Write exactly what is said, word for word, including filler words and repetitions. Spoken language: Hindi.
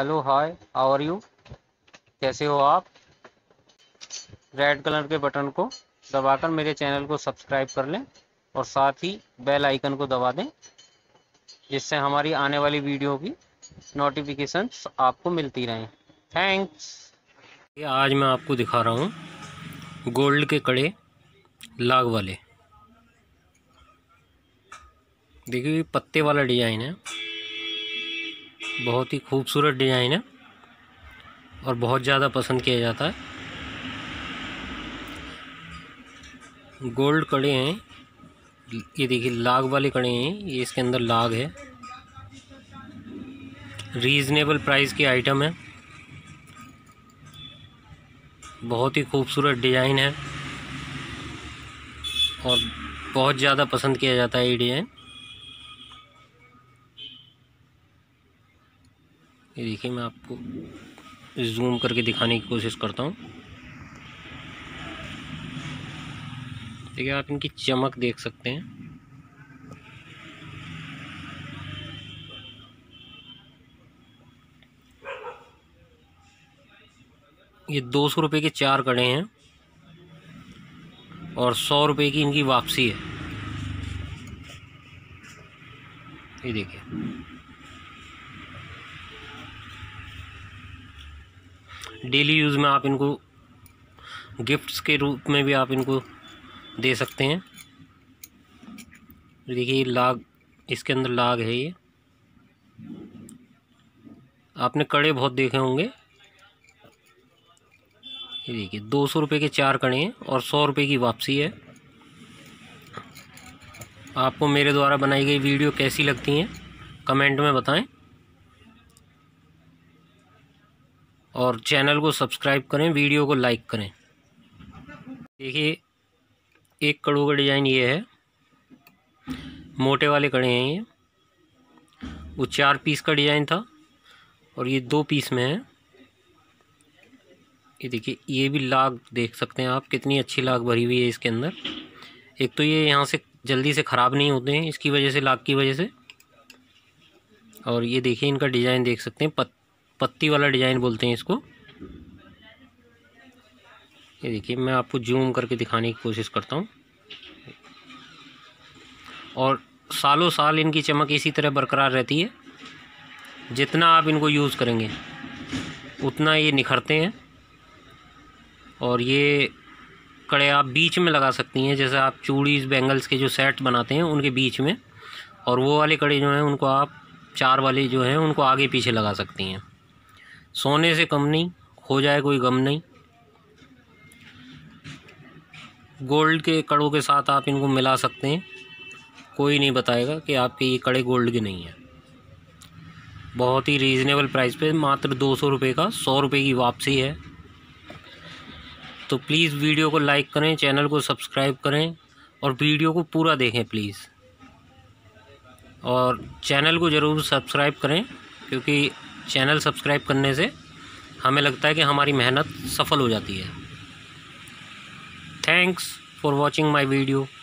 Hello hi how are you, कैसे हो आप। रेड कलर के बटन को दबाकर मेरे चैनल को सब्सक्राइब कर लें और साथ ही बेल आइकन को दबा दें, जिससे हमारी आने वाली वीडियो की नोटिफिकेशंस आपको मिलती रहें। थैंक्स। आज मैं आपको दिखा रहा हूँ गोल्ड के कड़े लाग वाले। देखिए पत्ते वाला डिज़ाइन है, बहुत ही खूबसूरत डिज़ाइन है और बहुत ज़्यादा पसंद किया जाता है। गोल्ड कड़े हैं, ये देखिए लाग वाले कड़े हैं, ये इसके अंदर लाग है। रीज़नेबल प्राइस की आइटम है, बहुत ही खूबसूरत डिज़ाइन है और बहुत ज़्यादा पसंद किया जाता है ये डिज़ाइन। ये देखिए मैं आपको जूम करके दिखाने की कोशिश करता हूँ। देखिए आप इनकी चमक देख सकते हैं, ये दो सौ रुपये के चार कड़े हैं और सौ रुपये की इनकी वापसी है। ये देखिए डेली यूज़ में आप इनको गिफ्ट्स के रूप में भी आप इनको दे सकते हैं। देखिए लाग, इसके अंदर लाग है। ये आपने कड़े बहुत देखे होंगे। ये देखिए दो सौ रुपये के चार कड़े हैं और सौ रुपये की वापसी है। आपको मेरे द्वारा बनाई गई वीडियो कैसी लगती हैं कमेंट में बताएं और चैनल को सब्सक्राइब करें, वीडियो को लाइक करें। देखिए एक कड़ों का डिज़ाइन ये है, मोटे वाले कड़े हैं ये। वो चार पीस का डिज़ाइन था और ये दो पीस में है। ये देखिए ये भी लाग देख सकते हैं आप, कितनी अच्छी लाग भरी हुई है इसके अंदर। एक तो ये यहाँ से जल्दी से ख़राब नहीं होते हैं इसकी वजह से, लाग की वजह से। और ये देखिए इनका डिज़ाइन देख सकते हैं, पत, पत्ती वाला डिज़ाइन बोलते हैं इसको। ये देखिए मैं आपको जूम करके दिखाने की कोशिश करता हूँ। और सालों साल इनकी चमक इसी तरह बरकरार रहती है, जितना आप इनको यूज़ करेंगे उतना ये निखरते हैं। और ये कड़े आप बीच में लगा सकती हैं, जैसे आप चूड़ीज़ बैंगल्स के जो सेट बनाते हैं उनके बीच में, और वो वाले कड़े जो हैं उनको आप चार वाले जो हैं उनको आगे पीछे लगा सकती हैं। सोने से कम नहीं, हो जाए कोई गम नहीं। गोल्ड के कड़ों के साथ आप इनको मिला सकते हैं, कोई नहीं बताएगा कि आपके ये कड़े गोल्ड के नहीं हैं। बहुत ही रीज़नेबल प्राइस पे, मात्र दो सौ रुपये का, सौ रुपये की वापसी है। तो प्लीज़ वीडियो को लाइक करें, चैनल को सब्सक्राइब करें और वीडियो को पूरा देखें प्लीज़। और चैनल को ज़रूर सब्सक्राइब करें, क्योंकि चैनल सब्सक्राइब करने से हमें लगता है कि हमारी मेहनत सफल हो जाती है। Thanks for watching my video.